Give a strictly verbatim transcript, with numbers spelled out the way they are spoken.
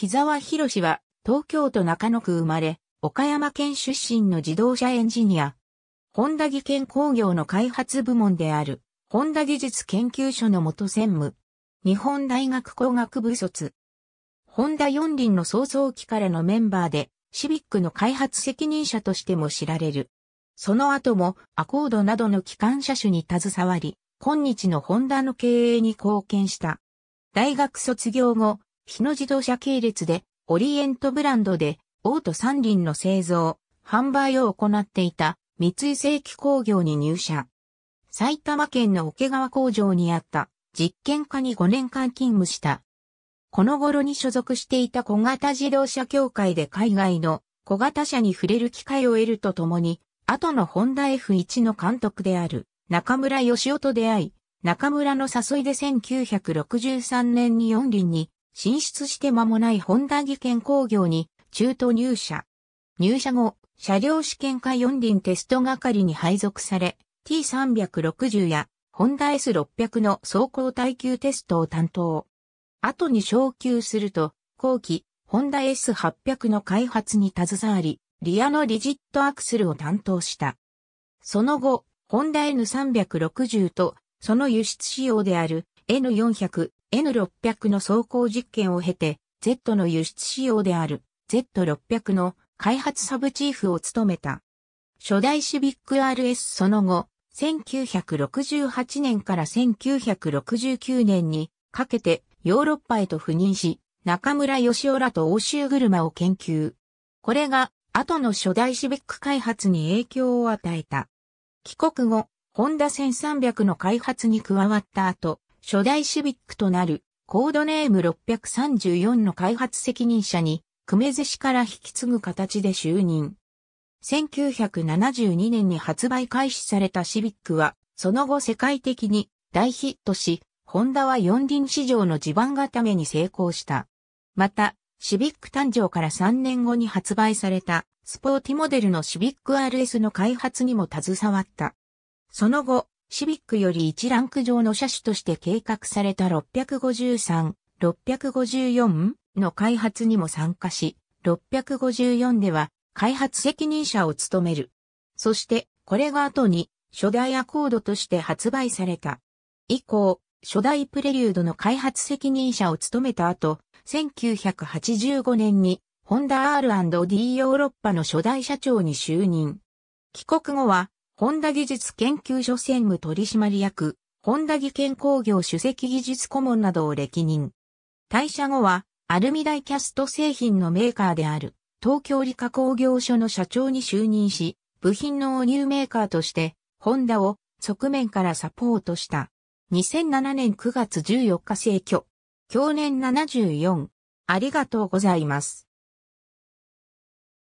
木澤宏は東京都中野区生まれ、岡山県出身の自動車エンジニア。ホンダ技研工業の開発部門である、ホンダ技術研究所の元専務。日本大学工学部卒。ホンダ四輪の創造期からのメンバーで、シビックの開発責任者としても知られる。その後もアコードなどの機関車種に携わり、今日のホンダの経営に貢献した。大学卒業後、日野自動車系列で、オリエントブランドで、オート三輪の製造、販売を行っていた、三井正規工業に入社。埼玉県の桶川工場にあった、実験科にごねんかん勤務した。この頃に所属していた小型自動車協会で海外の小型車に触れる機会を得るとともに、後のホンダ エフワン の監督である中村義雄と出会い、中村の誘いでせんきゅうひゃくろくじゅうさんねんに四輪に進出して間もないホンダ技研工業に中途入社。入社後、車両試験科四輪テスト係に配属され、ティーさんびゃくろくじゅう やホンダ エスろっぴゃく の走行耐久テストを担当。後に昇級すると、後期、ホンダ エスはっぴゃく の開発に携わり、リアのリジットアクセルを担当した。その後、ホンダ エヌさんびゃくろくじゅう と、その輸出仕様である エヌよんひゃく、エヌろっぴゃく の走行実験を経て、Z の輸出仕様である ゼットろっぴゃく の開発サブチーフを務めた。初代シビック アールエス その後、せんきゅうひゃくろくじゅうはちねんからせんきゅうひゃくろくじゅうきゅうねんにかけてヨーロッパへと赴任し、中村義雄らと欧州車を研究。これが、後の初代シビック開発に影響を与えた。帰国後、ホンダせんさんびゃくの開発に加わった後、初代シビックとなるコードネームろっぴゃくさんじゅうよんの開発責任者に、久米瀬氏から引き継ぐ形で就任。せんきゅうひゃくななじゅうにねんに発売開始されたシビックは、その後世界的に大ヒットし、ホンダは四輪市場の地盤固めに成功した。また、シビック誕生からさんねんごに発売されたスポーティモデルのシビック アールエス の開発にも携わった。その後、シビックよりいちランク上の車種として計画されたろっぴゃくごじゅうさん、ろっぴゃくごじゅうよんの開発にも参加し、ろっぴゃくごじゅうよんでは開発責任者を務める。そして、これが後に初代アコードとして発売された。以降、初代プレリュードの開発責任者を務めた後、せんきゅうひゃくはちじゅうごねんに、ホンダ アールアンドディー ヨーロッパの初代社長に就任。帰国後は、ホンダ技術研究所専務取締役、ホンダ技研工業主席技術顧問などを歴任。退社後は、アルミダイキャスト製品のメーカーである、東京理化工業所の社長に就任し、部品納入メーカーとして、ホンダを側面からサポートした。にせんななねんくがつじゅうよっか逝去。享年ななじゅうよん。ありがとうございます。